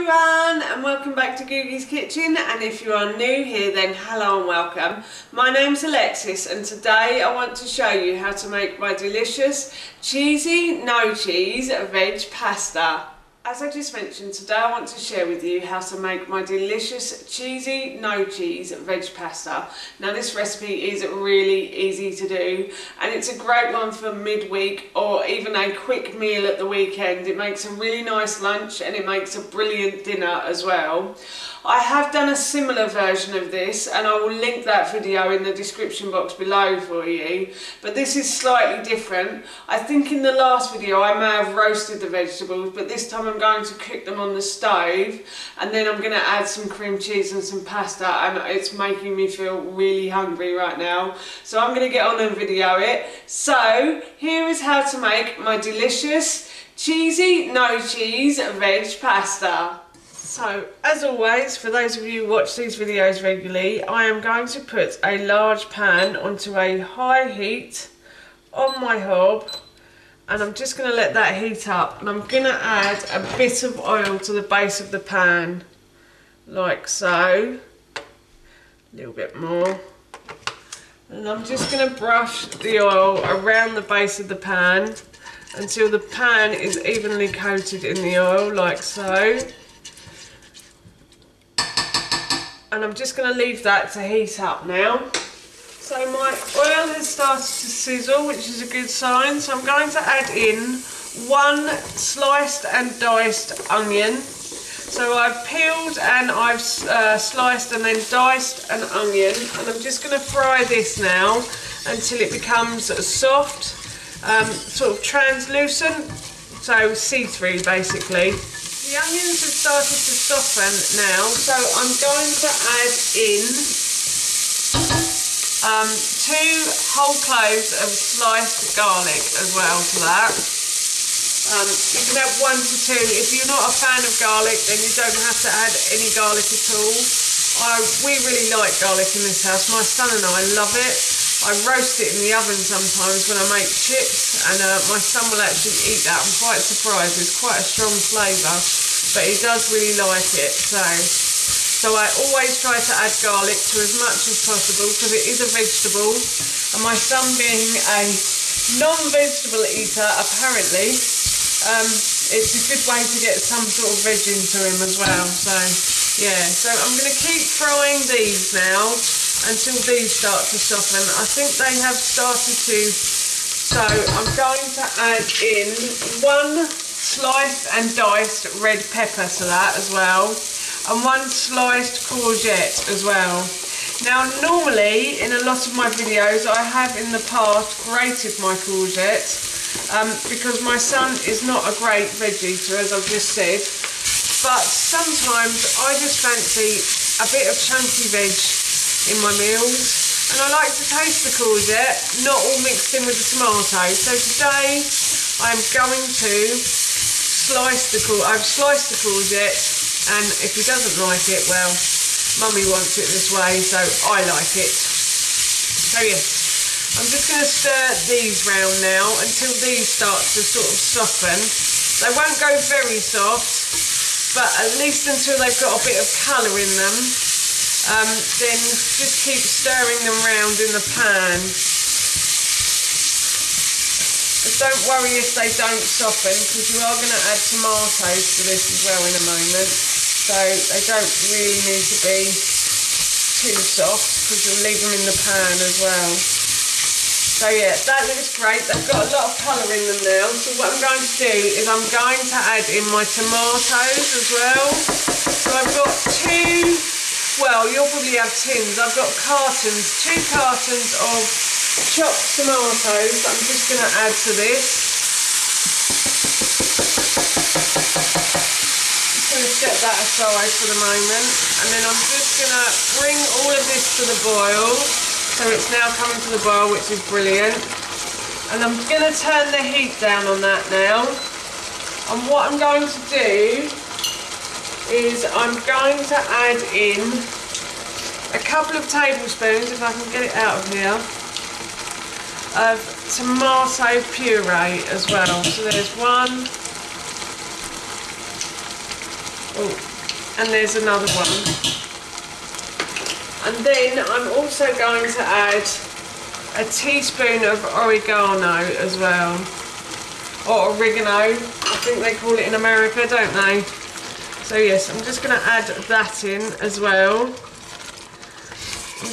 everyone and welcome back to Googie's Kitchen, and if you are new here then hello and welcome. My name's Alexis and today I want to show you how to make my delicious cheesy no cheese veg pasta. As I just mentioned, today I want to share with you how to make my delicious cheesy no cheese veg pasta. Now this recipe is really easy to do and it's a great one for midweek or even a quick meal at the weekend. It makes a really nice lunch and it makes a brilliant dinner as well. I have done a similar version of this and I will link that video in the description box below for you, but this is slightly different. I think in the last video I may have roasted the vegetables, but this time I'm going to cook them on the stove, and then I'm going to add some cream cheese and some pasta, and it's making me feel really hungry right now, so I'm going to get on and video it. So here is how to make my delicious cheesy no cheese veg pasta. So as always, for those of you who watch these videos regularly, I am going to put a large pan onto a high heat on my hob, and I'm just going to let that heat up, and I'm going to add a bit of oil to the base of the pan, like so, a little bit more, and I'm just going to brush the oil around the base of the pan until the pan is evenly coated in the oil, like so, and I'm just going to leave that to heat up now. So my oil has started to sizzle, which is a good sign, so I'm going to add in one sliced and diced onion. So I've peeled and I've sliced and then diced an onion, and I'm just going to fry this now until it becomes soft, sort of translucent, so see-through basically. The onions have started to soften now, so I'm going to add in 2 whole cloves of sliced garlic as well to that. You can have 1 to 2. If you're not a fan of garlic, then you don't have to add any garlic at all. We really like garlic in this house. My son and I love it. I roast it in the oven sometimes when I make chips, and my son will actually eat that. I'm quite surprised. It's quite a strong flavour, but he does really like it. So I always try to add garlic to as much as possible because it is a vegetable, and my son being a non-vegetable eater apparently, it's a good way to get some sort of veg into him as well. So yeah, so I'm going to keep frying these now until these start to soften. I think they have started to, so I'm going to add in 1 sliced and diced red pepper to that as well, and 1 sliced courgette as well. Now normally in a lot of my videos I have in the past grated my courgette, because my son is not a great veg eater as I've just said, but sometimes I just fancy a bit of chunky veg in my meals, and I like to taste the courgette not all mixed in with the tomato. So today I'm going to slice the courgette. I've sliced the courgette, and if he doesn't like it, well, mummy wants it this way, so I like it. So yeah, I'm just going to stir these round now until these start to sort of soften. They won't go very soft, but at least until they've got a bit of colour in them, then just keep stirring them round in the pan. Don't worry if they don't soften, because you are going to add tomatoes to this as well in a moment, so they don't really need to be too soft because you'll leave them in the pan as well. So yeah, that looks great. They've got a lot of colour in them now, so what I'm going to do is I'm going to add in my tomatoes as well. So I've got 2, well you'll probably have tins, I've got cartons, 2 cartons of chopped tomatoes that I'm just going to add to this. I'm going to set that aside for the moment, and then I'm just going to bring all of this to the boil. So it's now coming to the boil, which is brilliant, and I'm going to turn the heat down on that now, and what I'm going to do is I'm going to add in a couple of tablespoons, if I can get it out of here, of tomato puree as well. So there's one, and there's another one. And then I'm also going to add a teaspoon of oregano as well, or oregano, I think they call it in America, don't they? So yes, I'm just going to add that in as well. I'm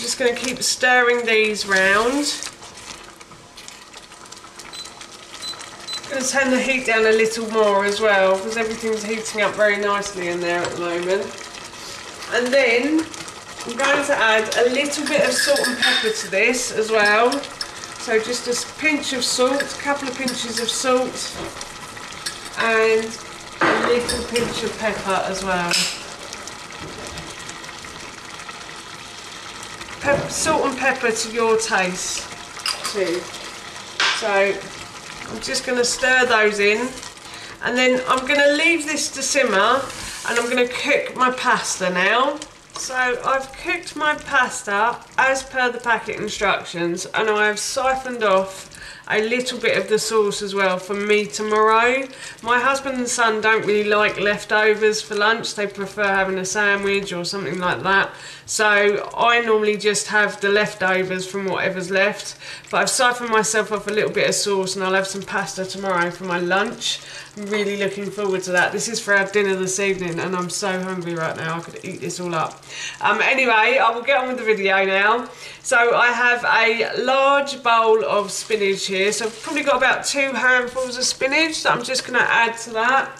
just going to keep stirring these round. I'm going to turn the heat down a little more as well, because everything's heating up very nicely in there at the moment. And then I'm going to add a little bit of salt and pepper to this as well. So just a pinch of salt, a couple of pinches of salt, and a little pinch of pepper as well. Salt and pepper to your taste too. So I'm just going to stir those in, and then I'm going to leave this to simmer, and I'm going to cook my pasta now. So I've cooked my pasta as per the packet instructions, and I have siphoned off a little bit of the sauce as well for me tomorrow. My husband and son don't really like leftovers for lunch. They prefer having a sandwich or something like that. So I normally just have the leftovers from whatever's left. But I've siphoned myself off a little bit of sauce, and I'll have some pasta tomorrow for my lunch. I'm really looking forward to that. This is for our dinner this evening, and I'm so hungry right now. I could eat this all up. Anyway, I will get on with the video now. So I have a large bowl of spinach here. So I've probably got about 2 handfuls of spinach that I'm just going to add to that,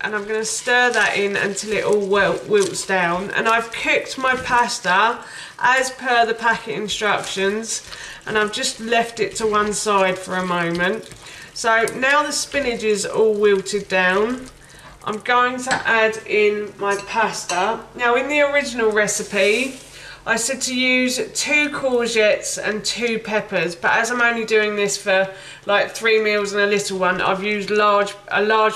and I'm going to stir that in until it all wilts down. And I've cooked my pasta as per the packet instructions, and I've just left it to one side for a moment. So now the spinach is all wilted down, I'm going to add in my pasta. Now in the original recipe I said to use 2 courgettes and 2 peppers, but as I'm only doing this for like 3 meals and a little one, I've used a large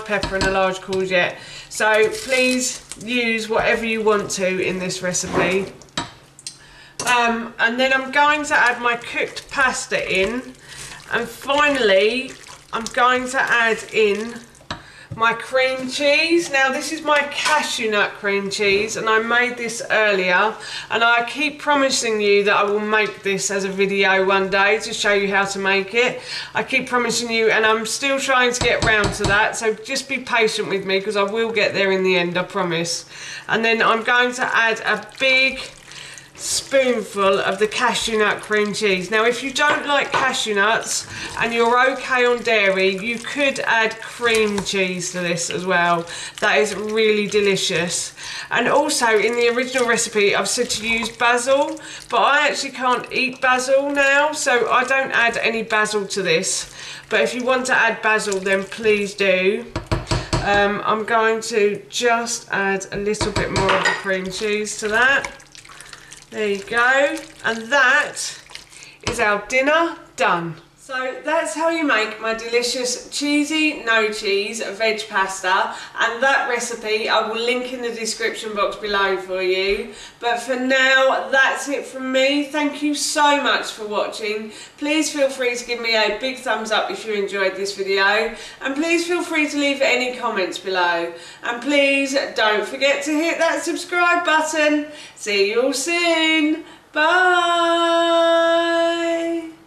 pepper and a large courgette. So please use whatever you want to in this recipe. And then I'm going to add my cooked pasta in, and finally I'm going to add in my cream cheese. Now this is my cashew nut cream cheese, and I made this earlier, and I keep promising you that I will make this as a video one day to show you how to make it. I keep promising you, and I'm still trying to get round to that, so just be patient with me because I will get there in the end, I promise. And then I'm going to add a big spoonful of the cashew nut cream cheese. Now if you don't like cashew nuts and you're okay on dairy, you could add cream cheese to this as well. That is really delicious. And also in the original recipe I've said to use basil, but I actually can't eat basil now, so I don't add any basil to this, but if you want to add basil then please do. I'm going to just add a little bit more of the cream cheese to that. There you go, and that is our dinner done. So that's how you make my delicious cheesy no cheese veg pasta, and that recipe I will link in the description box below for you. But for now, that's it from me. Thank you so much for watching. Please feel free to give me a big thumbs up if you enjoyed this video, and please feel free to leave any comments below, and please don't forget to hit that subscribe button. See you all soon. Bye.